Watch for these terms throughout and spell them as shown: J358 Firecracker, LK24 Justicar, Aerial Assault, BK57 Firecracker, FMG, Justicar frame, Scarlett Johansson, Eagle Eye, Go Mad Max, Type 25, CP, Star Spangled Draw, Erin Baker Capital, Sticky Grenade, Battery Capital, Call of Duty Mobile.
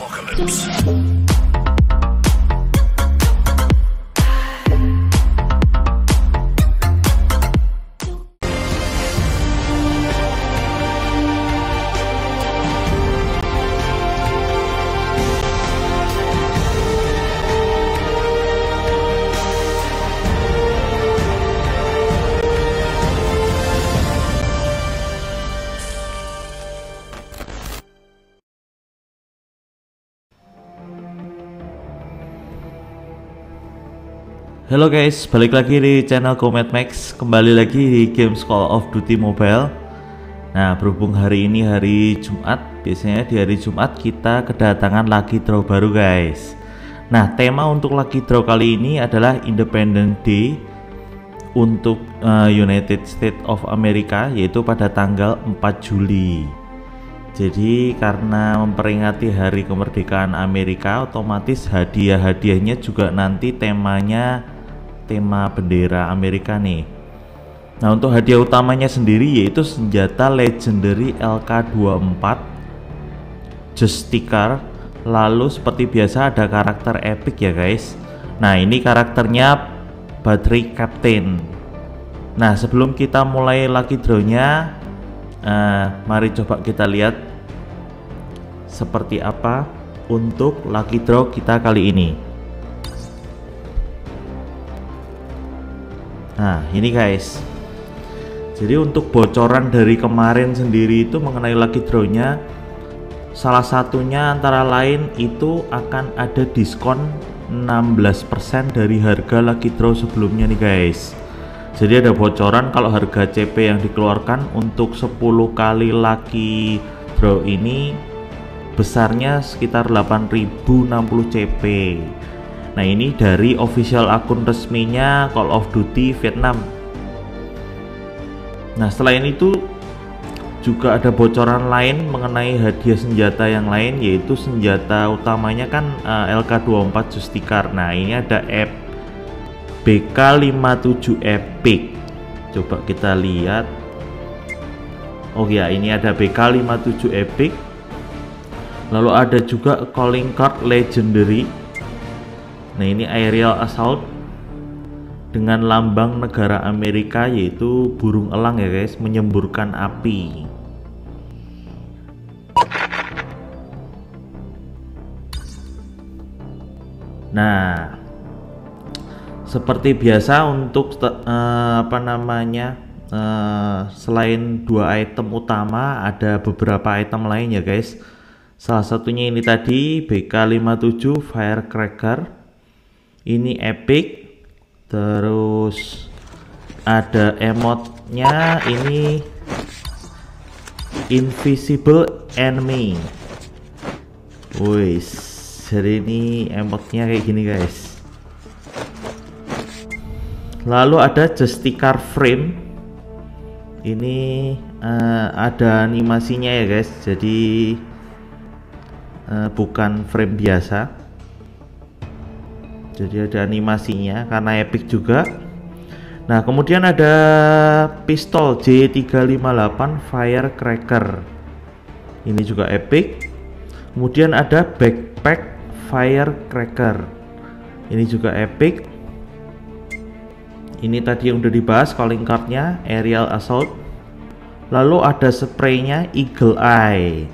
apocalypse. Halo guys, balik lagi di channel Go Mad Max, kembali lagi di games Call of Duty Mobile. Nah, berhubung hari ini hari Jumat, biasanya di hari Jumat kita kedatangan lucky draw baru guys. Nah, tema untuk lucky draw kali ini adalah Independence Day untuk United States of America, yaitu pada tanggal 4 Juli. Jadi karena memperingati hari kemerdekaan Amerika, otomatis hadiah-hadiahnya juga nanti temanya tema bendera Amerika nih. Nah, untuk hadiah utamanya sendiri yaitu senjata legendary LK24 Justicar. Lalu seperti biasa ada karakter epic ya guys. Nah, ini karakternya Battery Capital. Nah, sebelum kita mulai lucky draw-nya, mari coba kita lihat seperti apa untuk lucky draw kita kali ini. Nah, ini guys, jadi untuk bocoran dari kemarin sendiri itu mengenai lucky draw-nya, salah satunya antara lain itu akan ada diskon 16% dari harga lucky draw sebelumnya nih guys. Jadi ada bocoran kalau harga CP yang dikeluarkan untuk 10 kali lucky draw ini besarnya sekitar 8.060 CP. Nah, ini dari official akun resminya Call of Duty Vietnam. Nah, selain itu juga ada bocoran lain mengenai hadiah senjata yang lain, yaitu senjata utamanya kan LK24 Justicar. Nah, ini ada BK57 Epic. Coba kita lihat. Oh ya, ini ada BK57 Epic. Lalu ada juga calling card legendary. Nah, ini Aerial Assault dengan lambang negara Amerika, yaitu burung elang ya guys, menyemburkan api. Nah, seperti biasa untuk selain dua item utama ada beberapa item lain ya guys. Salah satunya ini tadi BK57 Firecracker. Ini epic, terus ada emotnya ini invisible enemy. Wih, jadi ini emotnya kayak gini guys. Lalu ada Justicar frame. Ini ada animasinya ya guys. Jadi bukan frame biasa. Jadi ada animasinya karena epic juga. Nah, kemudian ada pistol J358 Firecracker. Ini juga epic. Kemudian ada backpack Firecracker. Ini juga epic. Ini tadi yang udah dibahas calling cardnya Aerial Assault. Lalu ada spraynya Eagle Eye.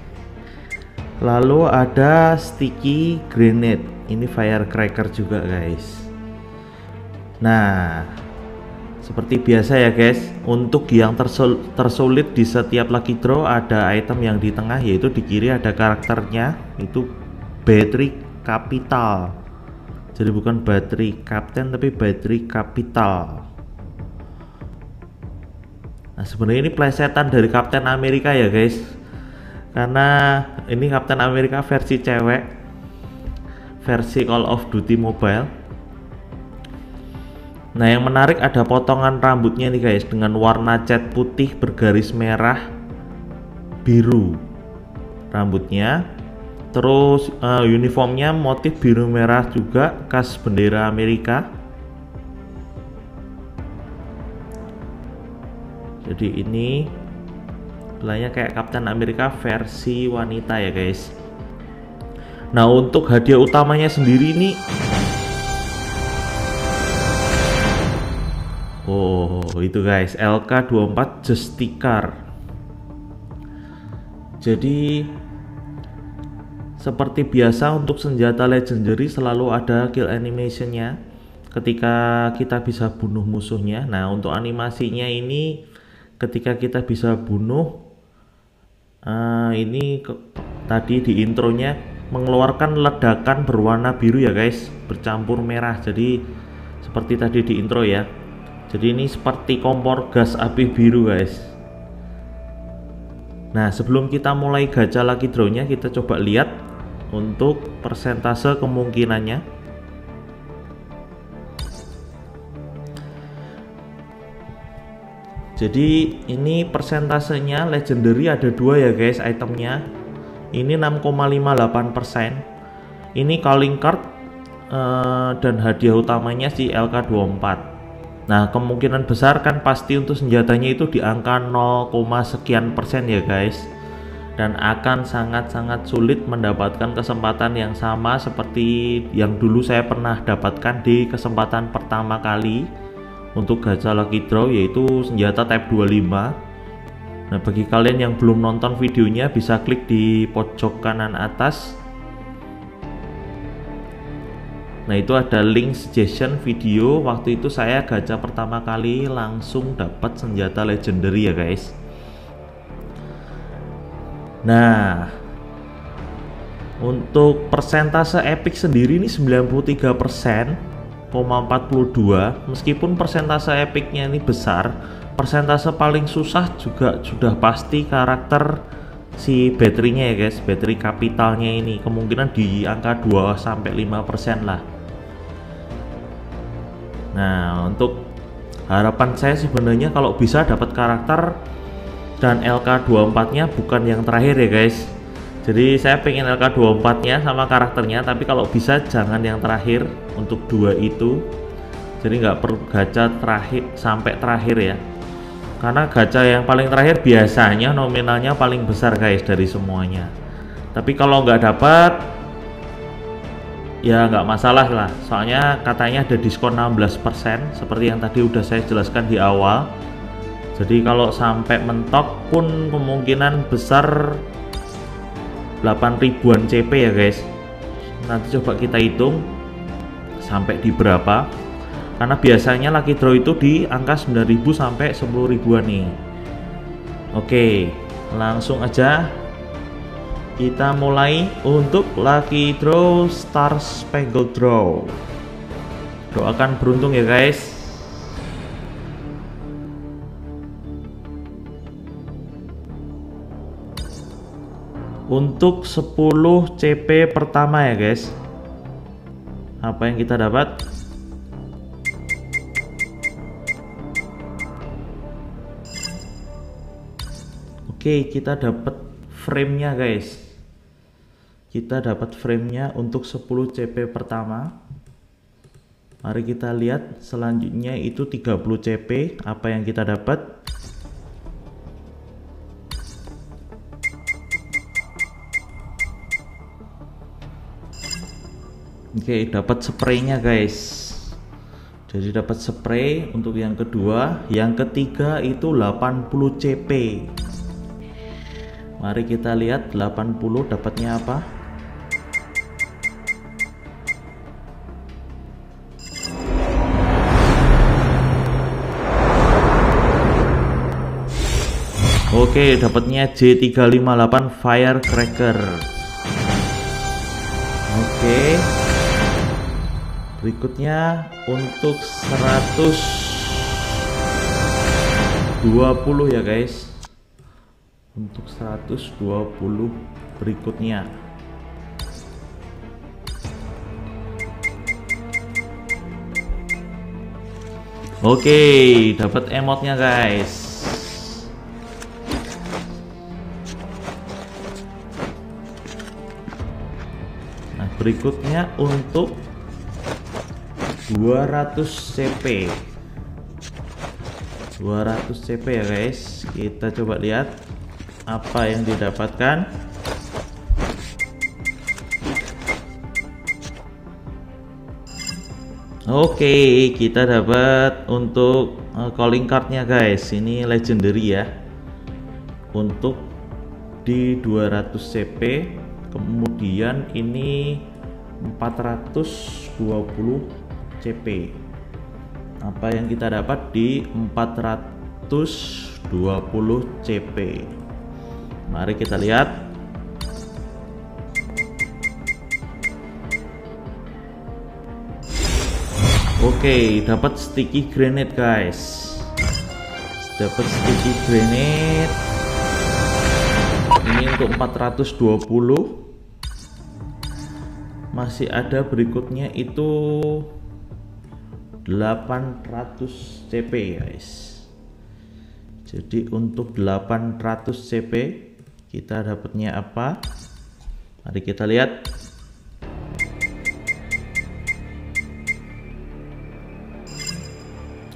Lalu ada Sticky Grenade. Ini firecracker juga guys. Nah, seperti biasa ya guys, untuk yang tersulit di setiap lucky draw ada item yang di tengah, yaitu di kiri ada karakternya, itu Battery Capital. Jadi bukan Battery Captain tapi Battery Capital. Nah, sebenarnya ini plesetan dari Captain America ya guys, karena ini Captain America versi cewek, versi Call of Duty Mobile. Nah, yang menarik ada potongan rambutnya nih guys, dengan warna cat putih bergaris merah biru rambutnya. Terus uniformnya motif biru merah juga khas bendera Amerika. Jadi ini belanya kayak Captain America versi wanita ya guys. Nah, untuk hadiah utamanya sendiri nih, oh itu guys, LK24 Justicar. Jadi seperti biasa untuk senjata legendary selalu ada kill animationnya ketika kita bisa bunuh musuhnya. Nah, untuk animasinya ini ketika kita bisa bunuh, tadi di intronya mengeluarkan ledakan berwarna biru ya guys, bercampur merah. Jadi seperti tadi di intro ya. Jadi ini seperti kompor gas api biru guys. Nah, sebelum kita mulai gacha lucky draw-nya, kita coba lihat untuk persentase kemungkinannya. Jadi ini persentasenya legendary ada 2 ya guys itemnya. Ini 6,58%. Ini calling card dan hadiah utamanya si LK24. Nah, kemungkinan besar kan pasti untuk senjatanya itu di angka 0, sekian persen ya guys. Dan akan sangat-sangat sulit mendapatkan kesempatan yang sama seperti yang dulu saya pernah dapatkan di kesempatan pertama kali untuk gacha lucky draw, yaitu senjata Type 25. Nah, bagi kalian yang belum nonton videonya bisa klik di pojok kanan atas. Nah, itu ada link suggestion video. Waktu itu saya gacha pertama kali langsung dapat senjata legendary ya guys. Nah, untuk persentase epic sendiri ini 93,42%. Meskipun persentase epicnya ini besar, persentase paling susah juga sudah pasti karakter si baterinya ya guys, battery capitalnya ini kemungkinan di angka 2-5% lah. Nah, untuk harapan saya sebenarnya kalau bisa dapat karakter dan LK24-nya bukan yang terakhir ya guys. Jadi saya pengen LK24-nya sama karakternya, tapi kalau bisa jangan yang terakhir untuk 2 itu. Jadi nggak perlu gacha terakhir sampai terakhir ya. Karena gacha yang paling terakhir biasanya nominalnya paling besar guys dari semuanya. Tapi kalau nggak dapat ya nggak masalah lah, soalnya katanya ada diskon 16% seperti yang tadi udah saya jelaskan di awal. Jadi kalau sampai mentok pun kemungkinan besar 8.000-an CP ya guys. Nanti coba kita hitung sampai di berapa, karena biasanya lucky draw itu di angka 9.000 sampai 10.000-an nih. Oke, langsung aja kita mulai untuk lucky draw Star Spangled Draw. Doakan beruntung ya guys. Untuk 10 CP pertama ya guys, apa yang kita dapat? Oke, kita dapat framenya guys. Kita dapat framenya untuk 10 CP pertama. Mari kita lihat selanjutnya itu 30 CP apa yang kita dapat. Oke, dapat spraynya guys. Jadi dapat spray untuk yang kedua. Yang ketiga itu 80 CP. Mari kita lihat 80 dapatnya apa. Oke, dapatnya J358 Firecracker. Oke. Berikutnya untuk 120 ya guys. Untuk 120 berikutnya. Oke, dapat emotnya guys. Nah, berikutnya untuk 200 CP. 200 CP ya guys. Kita coba lihat apa yang didapatkan. Oke, kita dapat untuk calling cardnya guys, ini legendary ya, untuk di 200 CP, kemudian ini 420 CP. Apa yang kita dapat di 420 CP? Mari kita lihat. Oke, dapat sticky grenade guys. Dapat sticky grenade. Ini untuk 420. Masih ada berikutnya itu 800 CP guys. Jadi untuk 800 CP kita dapatnya apa? Mari kita lihat.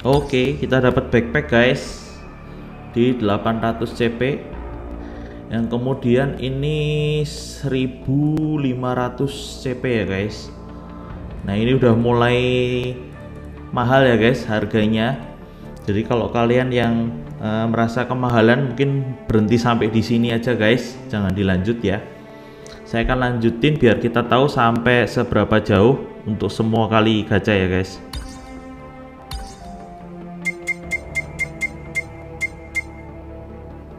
Oke, kita dapat backpack guys di 800 CP. Yang kemudian ini 1500 CP ya guys. Nah, ini udah mulai mahal ya guys harganya. Jadi kalau kalian yang merasa kemahalan mungkin berhenti sampai di sini aja guys, jangan dilanjut ya. Saya akan lanjutin biar kita tahu sampai seberapa jauh untuk semua kali gacha ya guys.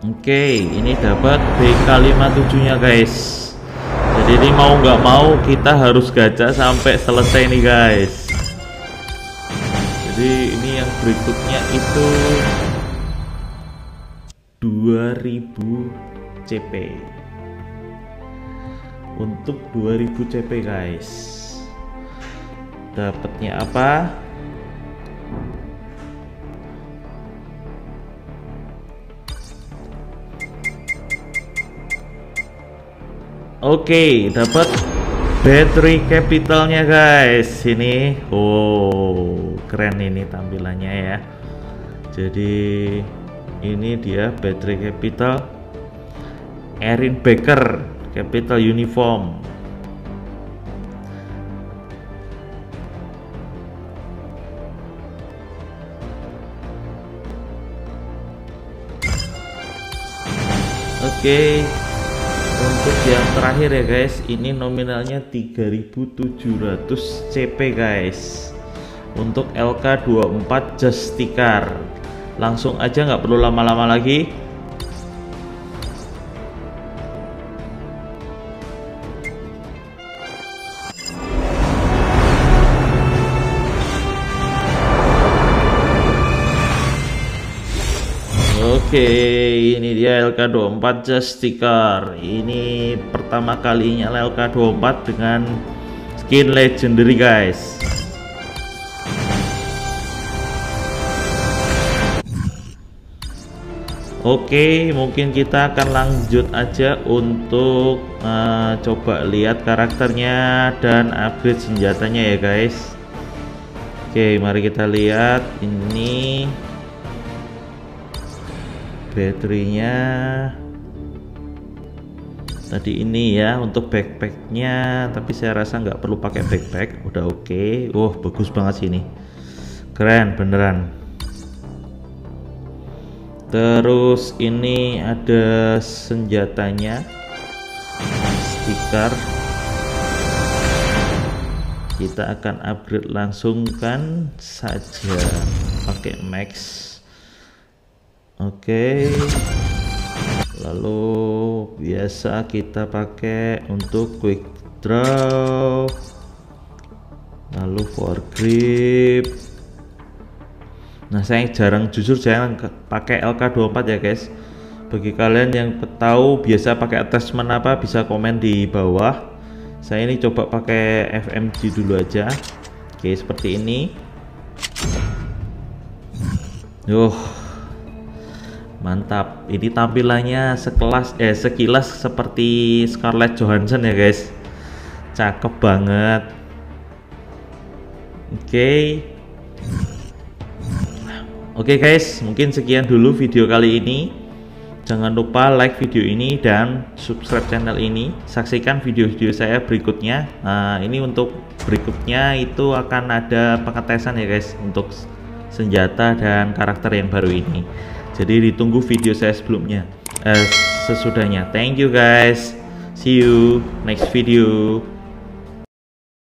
Oke, ini dapat BK57 nya guys. Jadi ini mau nggak mau kita harus gacha sampai selesai nih guys. Jadi ini yang berikutnya itu 2000 CP. Untuk 2000 CP guys, dapatnya apa? Oke, dapat battery capitalnya guys. Ini, oh keren ini tampilannya ya. Jadi ini dia battery capital Erin Baker Capital uniform. Oke. Untuk yang terakhir ya guys, ini nominalnya 3700 CP guys untuk LK24 Justicar. Langsung aja, nggak perlu lama-lama lagi. Oke, ini dia LK24 Justicar. Ini pertama kalinya LK24 dengan skin legendary guys. Oke, mungkin kita akan lanjut aja untuk coba lihat karakternya dan upgrade senjatanya ya guys. Oke, mari kita lihat ini baterainya tadi ini ya, untuk backpacknya, tapi saya rasa nggak perlu pakai backpack, udah oke. Wah, bagus banget sih ini, keren beneran. Terus ini ada senjatanya, stiker. Kita akan upgrade langsung kan saja pakai max. Oke, lalu biasa kita pakai untuk quick draw, lalu foregrip. Nah, saya jarang, jujur jarang pakai LK24 ya guys. Bagi kalian yang tahu biasa pakai attachment apa, bisa komen di bawah. Saya ini coba pakai FMG dulu aja. Oke, seperti ini. Mantap, ini tampilannya sekilas seperti Scarlett Johansson ya guys, cakep banget. Oke guys, mungkin sekian dulu video kali ini. Jangan lupa like video ini dan subscribe channel ini. Saksikan video-video saya berikutnya. Nah, ini untuk berikutnya itu akan ada pengetesan ya guys, untuk senjata dan karakter yang baru ini. Jadi ditunggu video saya sebelumnya, sesudahnya. Thank you guys. See you next video.